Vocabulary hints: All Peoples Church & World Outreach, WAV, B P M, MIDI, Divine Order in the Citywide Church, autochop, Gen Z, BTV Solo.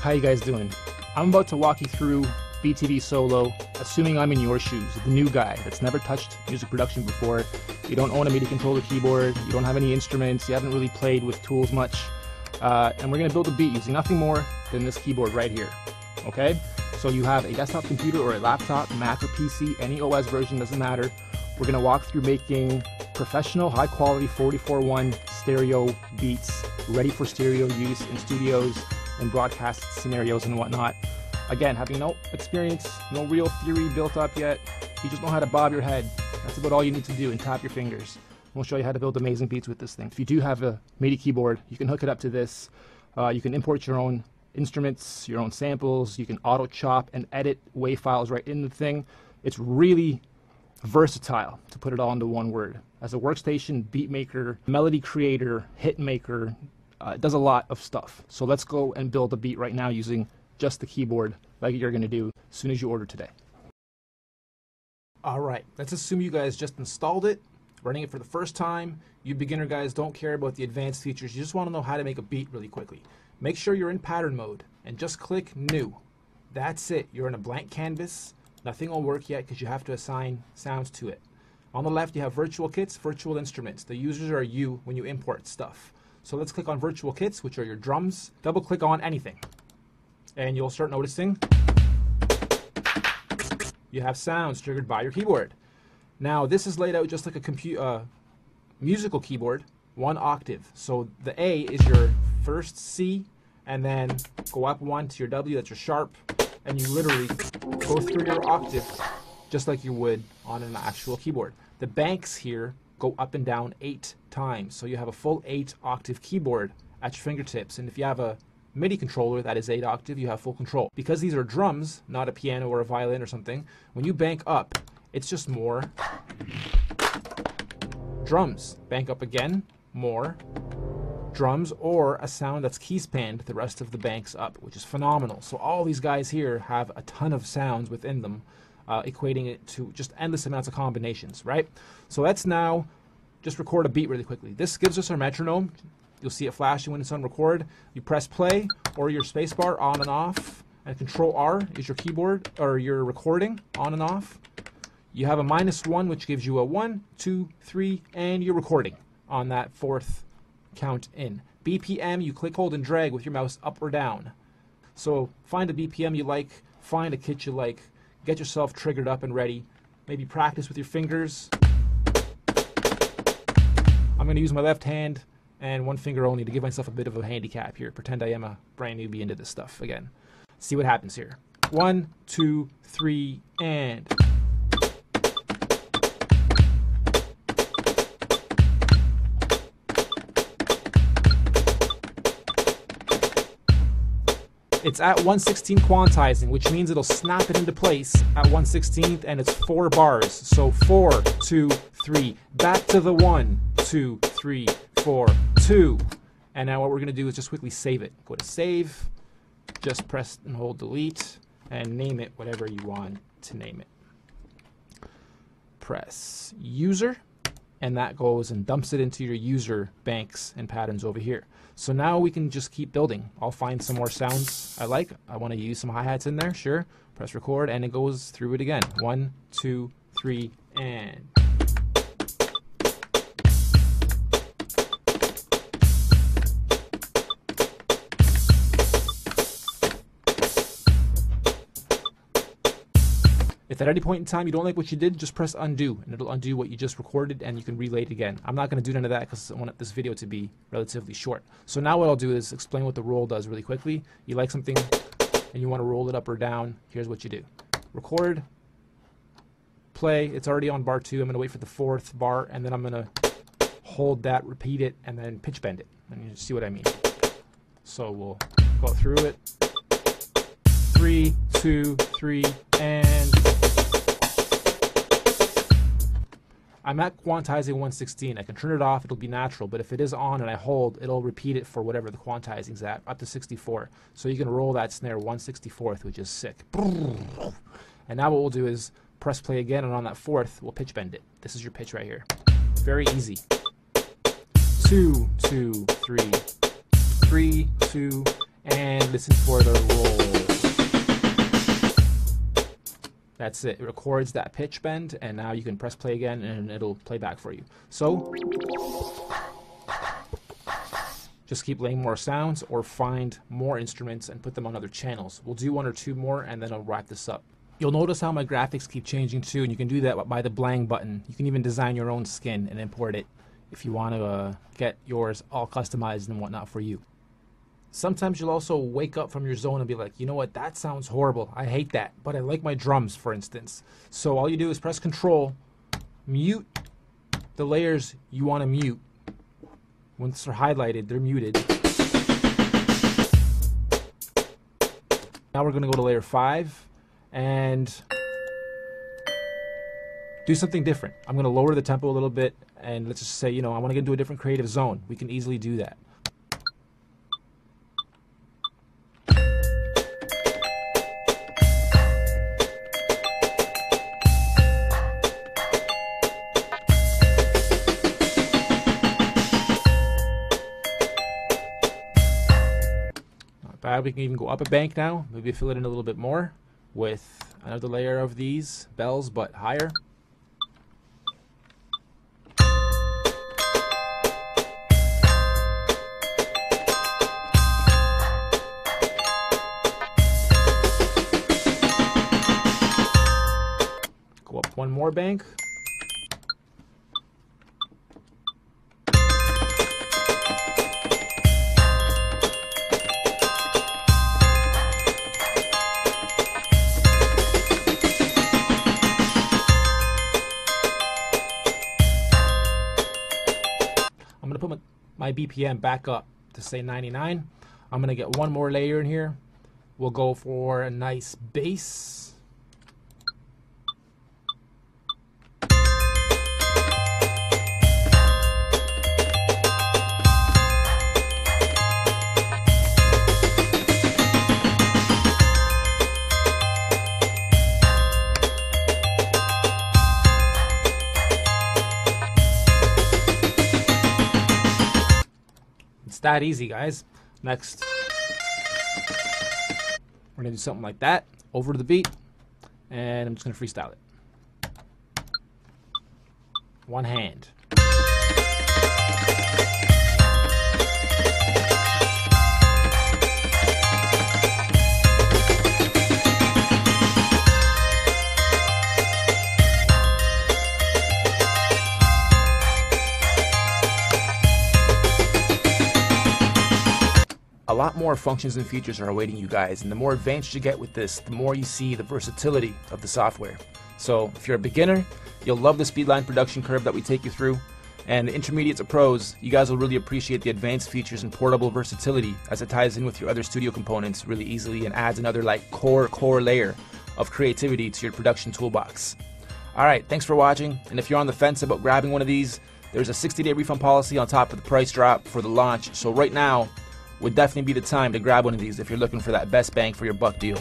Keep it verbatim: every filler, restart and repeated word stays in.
How you guys doing? I'm about to walk you through B T V Solo, assuming I'm in your shoes, the new guy that's never touched music production before. You don't own a MIDI controller keyboard, you don't have any instruments, you haven't really played with tools much, uh, and we're going to build a beat using nothing more than this keyboard right here, okay? So you have a desktop computer or a laptop, Mac or P C, any O S version, doesn't matter. We're going to walk through making professional, high-quality four four one stereo beats, ready for stereo use in studios and broadcast scenarios and whatnot. Again, having no experience, no real theory built up yet, you just know how to bob your head. That's about all you need to do, and tap your fingers. We'll show you how to build amazing beats with this thing. If you do have a MIDI keyboard, you can hook it up to this. Uh, you can import your own instruments, your own samples, you can auto chop and edit WAV files right in the thing. It's really versatile, to put it all into one word. As a workstation, beat maker, melody creator, hit maker, uh, it does a lot of stuff. So let's go and build a beat right now using just the keyboard, like you're going to do as soon as you order today. All right, let's assume you guys just installed it, running it for the first time. You beginner guys don't care about the advanced features. You just want to know how to make a beat really quickly. Make sure you're in pattern mode and just click new. That's it. You're in a blank canvas. Nothing will work yet because you have to assign sounds to it. On the left, you have virtual kits, virtual instruments. The users are you when you import stuff. So let's click on virtual kits, which are your drums. Double click on anything, and you'll start noticing you have sounds triggered by your keyboard. Now, this is laid out just like a compu uh, musical keyboard, one octave. So the A is your first C, and then go up one to your W, that's your sharp, and you literally go through your octave just like you would on an actual keyboard. The banks here go up and down eight times, so you have a full eight octave keyboard at your fingertips, and if you have a MIDI controller that is eight octave, you have full control. Because these are drums, not a piano or a violin or something, when you bank up, it's just more drums. Bank up again, more drums, or a sound that's key spanned the rest of the banks up, which is phenomenal. So all these guys here have a ton of sounds within them, uh, equating it to just endless amounts of combinations, right? So let's now just record a beat really quickly. This gives us our metronome. You'll see it flashing when it's on record. You press play or your spacebar on and off, and control R is your keyboard or your recording on and off. You have a minus one, which gives you a one, two, three, and you're recording on that fourth count in. B P M, you click, hold, and drag with your mouse up or down. So find a B P M you like, find a kit you like, get yourself triggered up and ready. Maybe practice with your fingers. I'm going to use my left hand and one finger only to give myself a bit of a handicap here. Pretend I am a brand newbie into this stuff again. See what happens here. One, two, three, and... It's at one sixteenth quantizing, which means it'll snap it into place at one sixteenth, and it's four bars. So four, two, three, back to the one, two, three, four, two. And now what we're going to do is just quickly save it. Go to save, just press and hold delete, and name it whatever you want to name it. Press user, and that goes and dumps it into your user banks and patterns over here. So now we can just keep building. I'll find some more sounds I like. I want to use some hi-hats in there, sure. Press record, and it goes through it again. One, two, three, and... If at any point in time you don't like what you did, just press undo, and it'll undo what you just recorded, and you can relay it again. I'm not going to do none of that because I want this video to be relatively short. So now what I'll do is explain what the roll does really quickly. You like something and you want to roll it up or down, here's what you do. Record, play, it's already on bar two. I'm going to wait for the fourth bar, and then I'm going to hold that, repeat it, and then pitch bend it. And you see what I mean. So we'll go through it. Three, two, three, and... I'm at quantizing one sixteen. I can turn it off, it'll be natural, but if it is on and I hold, it'll repeat it for whatever the quantizing's at, up to sixty-four. So you can roll that snare one sixty-fourth, which is sick. And now what we'll do is press play again, and on that fourth, we'll pitch bend it. This is your pitch right here. Very easy. Two, two, three. Three, two, and listen for the roll. That's it. It records that pitch bend, and now you can press play again and it'll play back for you. So just keep laying more sounds or find more instruments and put them on other channels. We'll do one or two more and then I'll wrap this up. You'll notice how my graphics keep changing too, and you can do that by the Blang button. You can even design your own skin and import it if you want to uh, get yours all customized and whatnot for you. Sometimes you'll also wake up from your zone and be like, you know what, that sounds horrible. I hate that, but I like my drums, for instance. So all you do is press Control, mute the layers you want to mute. Once they're highlighted, they're muted. Now we're going to go to layer five. And do something different. I'm going to lower the tempo a little bit, and let's just say, you know, I want to get into a different creative zone. We can easily do that. Not bad. We can even go up a bank now. Maybe fill it in a little bit more with another layer of these bells, but higher. Go up one more bank. My B P M back up to say ninety-nine. I'm gonna get one more layer in here. We'll go for a nice bass. That easy, guys. Next, we're gonna do something like that over the beat, and I'm just gonna freestyle it. One hand. A lot more functions and features are awaiting you guys, and the more advanced you get with this, the more you see the versatility of the software. So if you're a beginner, you'll love the Speedline production curve that we take you through, and intermediates to pros, you guys will really appreciate the advanced features and portable versatility as it ties in with your other studio components really easily and adds another like core core layer of creativity to your production toolbox. Alright, thanks for watching, and if you're on the fence about grabbing one of these, there's a sixty day refund policy on top of the price drop for the launch, so right now would definitely be the time to grab one of these if you're looking for that best bang for your buck deal.